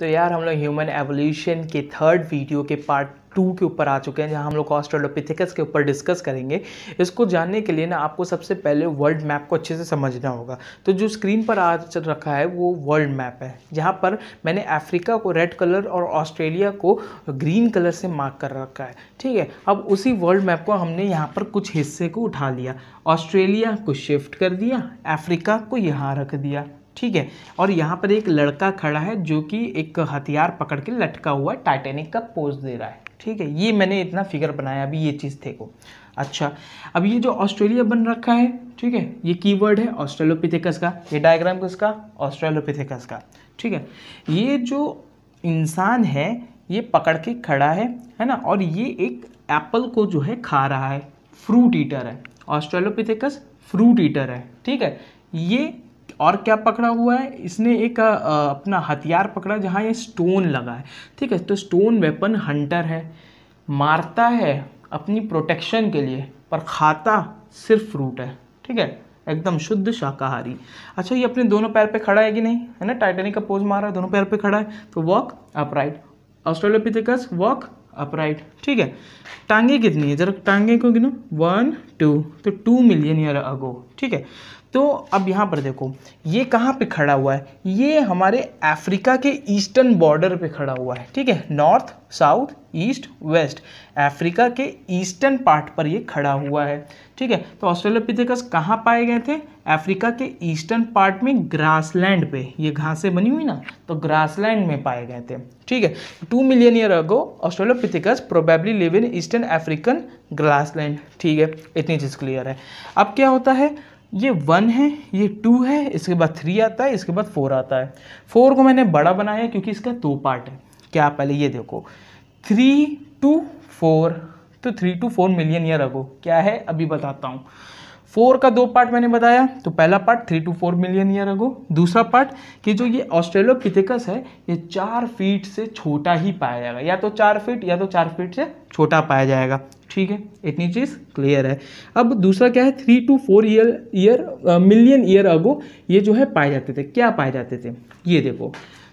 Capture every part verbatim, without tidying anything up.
तो यार हम लोग ह्यूमन एवोल्यूशन के थर्ड वीडियो के पार्ट टू के ऊपर आ चुके हैं, जहां हम लोग ऑस्ट्रेलोपिथेकस के ऊपर डिस्कस करेंगे। इसको जानने के लिए ना आपको सबसे पहले वर्ल्ड मैप को अच्छे से समझना होगा। तो जो स्क्रीन पर आ रखा है वो वर्ल्ड मैप है, जहां पर मैंने अफ्रीका को रेड कलर और ऑस्ट्रेलिया को ग्रीन कलर से मार्क कर रखा है, ठीक है। अब उसी वर्ल्ड मैप को हमने यहाँ पर कुछ हिस्से को उठा लिया, ऑस्ट्रेलिया को शिफ्ट कर दिया, अफ्रीका को यहाँ रख दिया, ठीक है। और यहाँ पर एक लड़का खड़ा है जो कि एक हथियार पकड़ के लटका हुआ टाइटैनिक का पोज दे रहा है, ठीक है। ये मैंने इतना फिगर बनाया, अभी ये चीज़ थे को अच्छा। अब ये जो ऑस्ट्रेलिया बन रखा है, ठीक है, ये कीवर्ड है ऑस्ट्रेलोपिथेकस का, ये डायग्राम किसका, ऑस्ट्रेलोपिथेकस का, ठीक है। ये जो इंसान है ये पकड़ के खड़ा है है ना, और ये एक एप्पल को जो है खा रहा है, फ्रूट ईटर है, ऑस्ट्रेलोपिथेकस फ्रूट ईटर है, ठीक है। ये और क्या पकड़ा हुआ है, इसने एक आ, अपना हथियार पकड़ा जहाँ ये स्टोन लगा है, ठीक है। तो स्टोन वेपन हंटर है, मारता है अपनी प्रोटेक्शन के लिए, पर खाता सिर्फ फ्रूट है, ठीक है, एकदम शुद्ध शाकाहारी। अच्छा, ये अपने दोनों पैर पे खड़ा है कि नहीं, है ना, टाइटैनिक का पोज मारा है, दोनों पैर पे खड़ा है, तो walk upright, Australopithecus walk upright, ठीक है। टांगे कितनी है, जरा टांगे को गिनो, वन टू, तो टू मिलियन ईयर अगो, ठीक है। तो अब यहाँ पर देखो ये कहाँ पे खड़ा हुआ है, ये हमारे अफ्रीका के ईस्टर्न बॉर्डर पे खड़ा हुआ है, ठीक है। North south east west, Africa के ईस्टर्न पार्ट पर ये खड़ा हुआ है, ठीक है। तो ऑस्ट्रेलोपिथेकस कहाँ पाए गए थे, अफ्रीका के ईस्टर्न पार्ट में ग्रासलैंड पे, ये घासें बनी हुई ना, तो ग्रासलैंड में पाए गए थे, ठीक है। Two million year ago Australopithecus probably live in eastern African grassland, ठीक है, इतनी चीज़ क्लियर है। अब क्या होता है, ये वन है, ये टू है, इसके बाद थ्री आता है, इसके बाद फोर आता है। फोर को मैंने बड़ा बनाया क्योंकि इसका दो पार्ट है, क्या पहले ये देखो, थ्री टू फोर, तो three two four million year ago क्या है अभी बताता हूँ। फोर का दो पार्ट मैंने बताया, तो पहला part three two four million year ago, दूसरा पार्ट कि जो ये ऑस्ट्रेलोपिथेकस है ये चार फीट से छोटा ही पाया जाएगा, या तो चार फीट या तो चार फीट से छोटा पाया जाएगा, ठीक है, इतनी चीज़ क्लियर है। अब दूसरा क्या है, three two four year year million year ago ये जो है पाए जाते थे, क्या पाए जाते थे, ये देखो।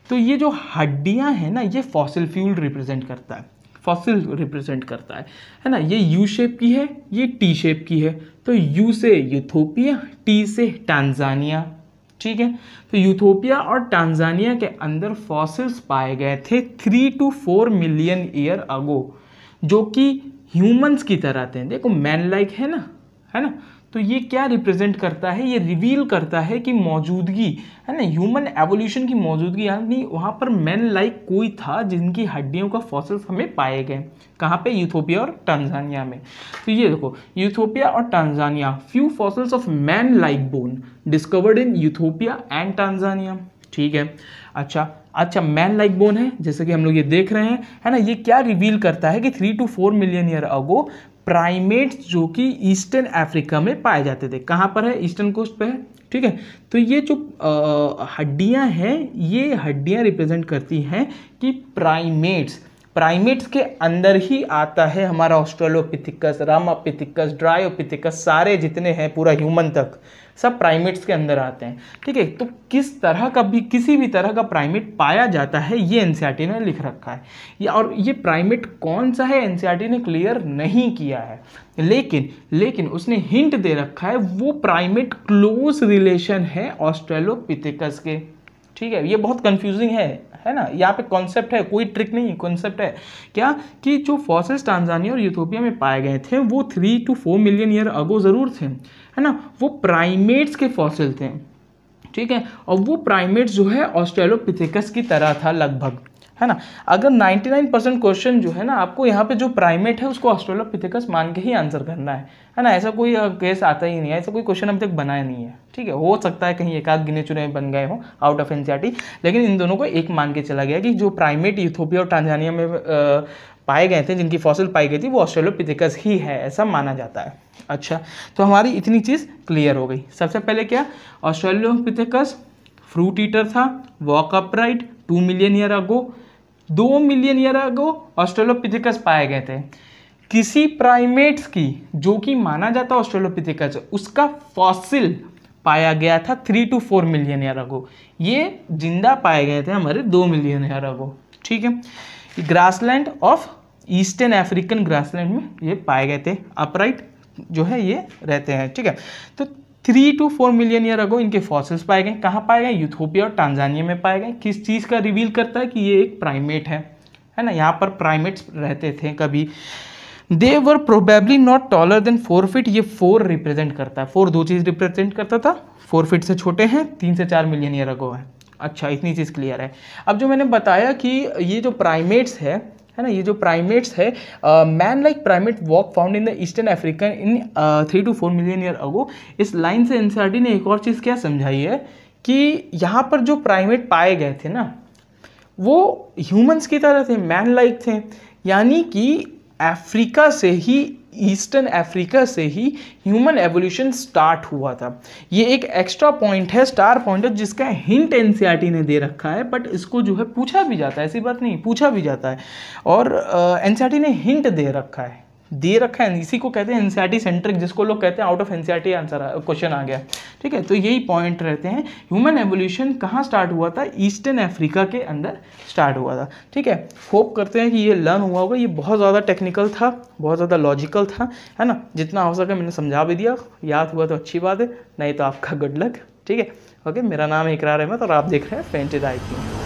तो ये जो हड्डियाँ हैं ना, ये फॉसिल फ्यूल रिप्रेजेंट करता है, फॉसिल रिप्रेजेंट करता है है ना। ये यू शेप की है, ये टी शेप की है, तो यू से यूथोपिया, टी से टांजानिया, ठीक है। तो यूथोपिया और टांजानिया के अंदर फॉसिल्स पाए गए थे three two four million year ago, जो कि ह्यूमंस की तरह थे, देखो मैन लाइक है ना, है ना। तो ये क्या रिप्रेजेंट करता है, ये रिवील करता है कि मौजूदगी है ना, ह्यूमन एवोल्यूशन की मौजूदगी, यानी वहाँ पर मैन लाइक कोई था जिनकी हड्डियों का फॉसिल्स हमें पाए गए, कहाँ पे, यूथोपिया और टांजानिया में। तो ये देखो यूथोपिया और Tanzania, few fossils of man like bone discovered in Ethiopia and Tanzania, ठीक है। अच्छा अच्छा मैन लाइक बोन है, जैसे कि हम लोग ये देख रहे हैं, है ना। ये क्या रिवील करता है कि three two four million year ago primates जो कि ईस्टर्न अफ्रीका में पाए जाते थे, कहाँ पर है, ईस्टर्न कोस्ट पे है, ठीक है। तो ये जो हड्डियाँ हैं, ये हड्डियाँ रिप्रेजेंट करती हैं कि प्राइमेट्स, प्राइमेट्स के अंदर ही आता है हमारा ऑस्ट्रेलोपिथिकस, रामापिथिकस, ड्रायोपिथिकस, सारे जितने हैं पूरा ह्यूमन तक सब प्राइमेट्स के अंदर आते हैं, ठीक है। तो किस तरह का भी, किसी भी तरह का प्राइमेट पाया जाता है, ये एनसीईआरटी ने लिख रखा है, या और ये प्राइमेट कौन सा है एनसीईआरटी ने क्लियर नहीं किया है, लेकिन लेकिन उसने हिंट दे रखा है वो प्राइमेट क्लोज रिलेशन है ऑस्ट्रेलोपिथिकस के, ठीक है। ये बहुत कंफ्यूजिंग है है ना, यहाँ पे कॉन्सेप्ट है, कोई ट्रिक नहीं, कॉन्सेप्ट है क्या कि जो फॉसिल्स टांजानिया और यूथोपिया में पाए गए थे वो three two four million year ago ज़रूर थे, है ना, वो प्राइमेट्स के फॉसिल थे, ठीक है। और वो प्राइमेट्स जो है ऑस्ट्रेलोपिथेकस की तरह था लगभग, है ना। अगर निन्यानवे परसेंट क्वेश्चन जो है ना, आपको यहाँ पे जो प्राइमेट है उसको ऑस्ट्रेलोपिथेकस मान के ही आंसर करना है, है ना। ऐसा कोई केस आता ही नहीं है, ऐसा कोई क्वेश्चन अभी तक बनाया नहीं है, ठीक है। हो सकता है कहीं एक आध गिने चुने बन गए हो आउट ऑफ एनसीईआरटी, लेकिन इन दोनों को एक मान के चला गया कि जो प्राइमेट यूथोपिया और टांजानिया में आ, पाए गए थे, जिनकी फॉसिल पाई गई थी, वो ऑस्ट्रेलोपिथेकस ही है, ऐसा माना जाता है। अच्छा, तो हमारी इतनी चीज़ क्लियर हो गई। सबसे पहले क्या, ऑस्ट्रेलोपिथेकस फ्रूट ईटर था, walk upright, two million year ago, दो मिलियन ईयर अगो ऑस्ट्रेलोपिथेकस पाए गए थे। किसी प्राइमेट्स की, जो कि माना जाता है ऑस्ट्रेलोपिथेकस, उसका फॉसिल पाया गया था three two four million year ago. ये जिंदा पाए गए थे हमारे दो मिलियन ईयर अगो। ठीक है, grassland of eastern African grassland में ये पाए गए थे, अपराइट जो है ये रहते हैं। ठीक है, तो three two four million year ago इनके फॉसिल्स पाए गए। कहाँ पाए गए? यूथोपिया और टांजानिया में पाए गए। किस चीज़ का रिवील करता है कि ये एक प्राइमेट है, है ना। यहाँ पर प्राइमेट्स रहते थे कभी। They were probably not taller than four feet. ये फोर रिप्रेजेंट करता है, फोर दो चीज़ रिप्रेजेंट करता था। फोर फीट से छोटे हैं, तीन से चार मिलियन ईयर अगो है। अच्छा, इतनी चीज़ क्लियर है। अब जो मैंने बताया कि ये जो प्राइमेट्स है है ना, ये जो प्राइमेट्स है, man like primate walk found in the eastern African in three two four million year ago. इस लाइन से एनसीईआरटी ने एक और चीज़ क्या समझाई है कि यहाँ पर जो प्राइमेट पाए गए थे ना, वो ह्यूमंस की तरह थे, मैन लाइक थे। यानी कि अफ्रीका से ही, ईस्टर्न अफ्रीका से ही ह्यूमन एवोल्यूशन स्टार्ट हुआ था। ये एक एक्स्ट्रा पॉइंट है, स्टार पॉइंट है, जिसका हिंट एनसीईआरटी ने दे रखा है, बट इसको जो है पूछा भी जाता है, ऐसी बात नहीं, पूछा भी जाता है। और एनसीईआरटी uh, ने हिंट दे रखा है, दे रखा है, इसी को कहते हैं एनसीईआरटी सेंट्रिक, जिसको लोग कहते हैं out of NCERT answer question आ गया। ठीक है, तो यही पॉइंट रहते हैं। ह्यूमन एवोल्यूशन कहाँ स्टार्ट हुआ था? ईस्टर्न अफ्रीका के अंदर स्टार्ट हुआ था। ठीक है, होप करते हैं कि ये लर्न हुआ होगा। ये बहुत ज़्यादा टेक्निकल था, बहुत ज़्यादा लॉजिकल था, है ना। जितना हो सके मैंने समझा भी दिया, याद हुआ तो अच्छी बात है, नहीं तो आपका गुड लक। ठीक है, ओके। मेरा नाम है इकरार अहमद और आप देख रहे हैं फेंटेड आई।